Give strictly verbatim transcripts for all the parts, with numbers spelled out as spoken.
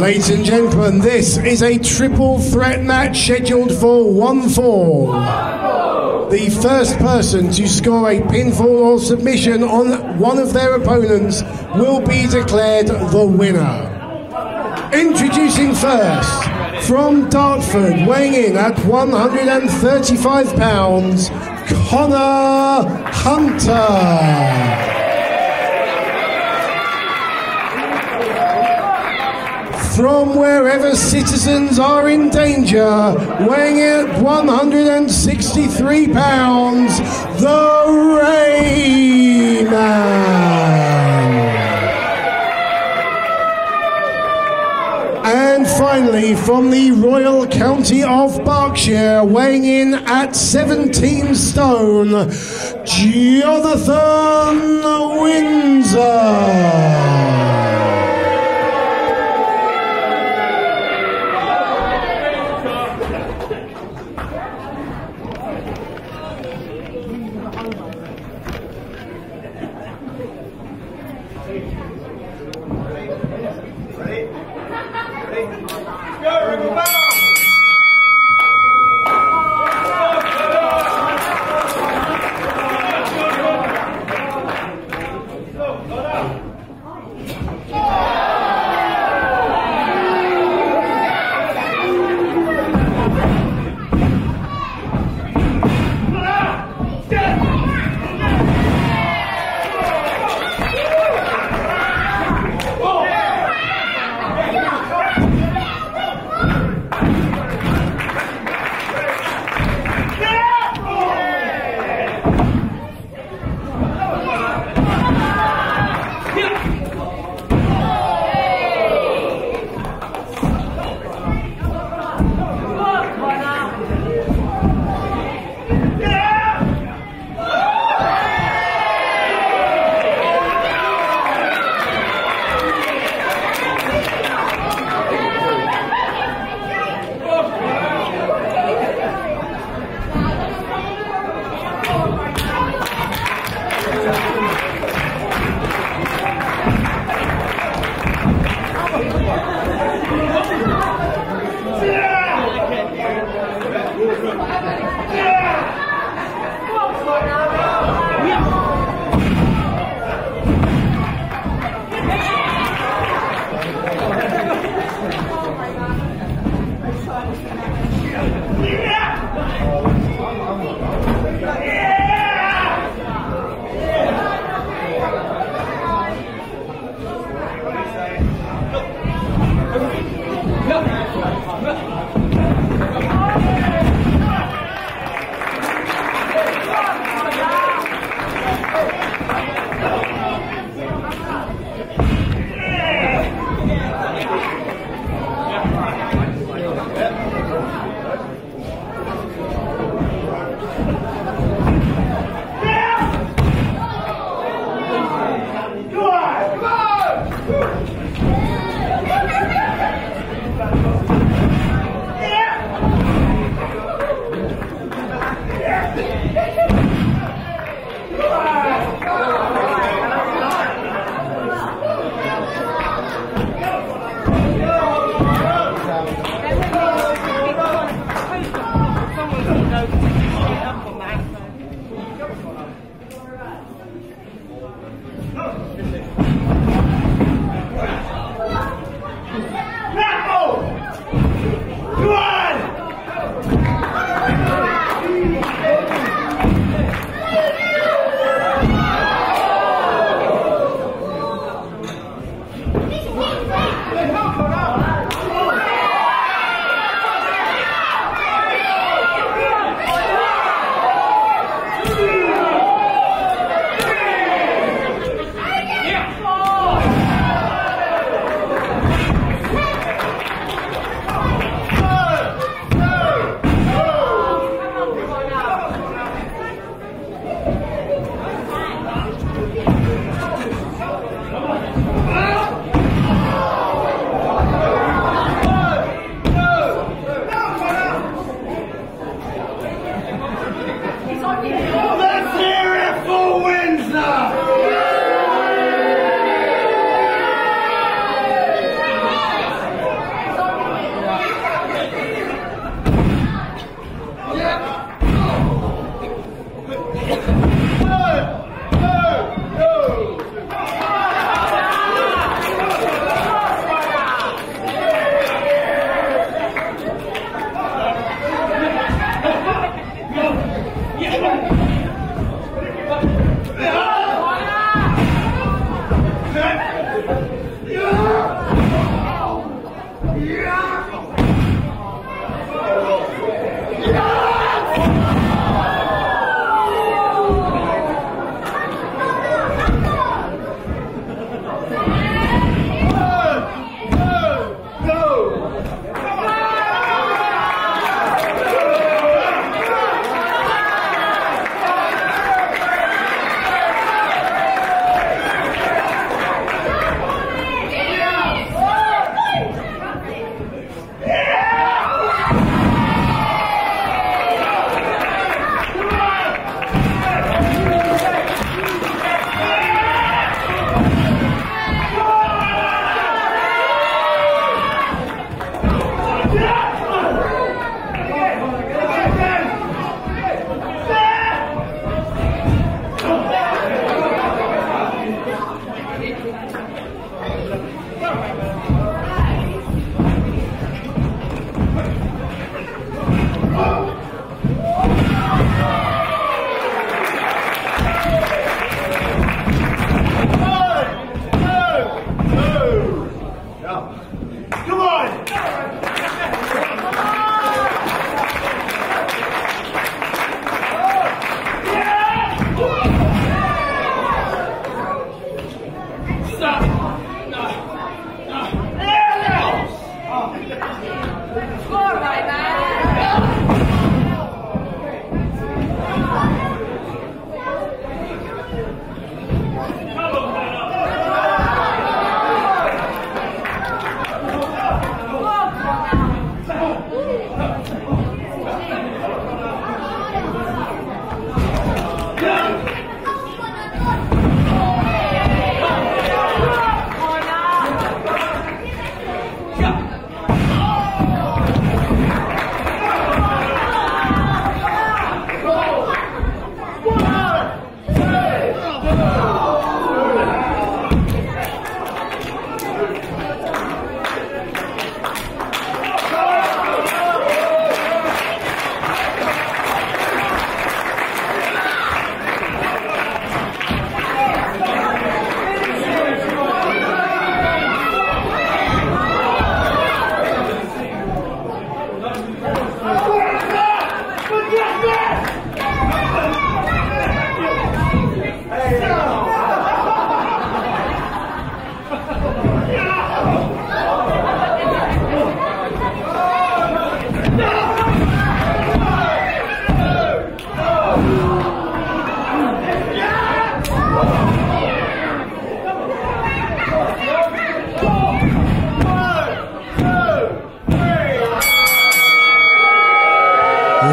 Ladies and gentlemen, this is a triple threat match scheduled for one fall. The first person to score a pinfall or submission on one of their opponents will be declared the winner. Introducing first, from Dartford, weighing in at one hundred thirty-five pounds, Connor Hunter. From wherever citizens are in danger, weighing in at one hundred sixty-three pounds, the Rayman. And finally, from the Royal County of Berkshire, weighing in at seventeen stone, Jonathan Windsor. Oh,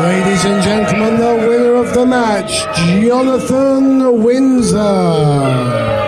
Ladies and gentlemen, the winner of the match, Jonathan Windsor.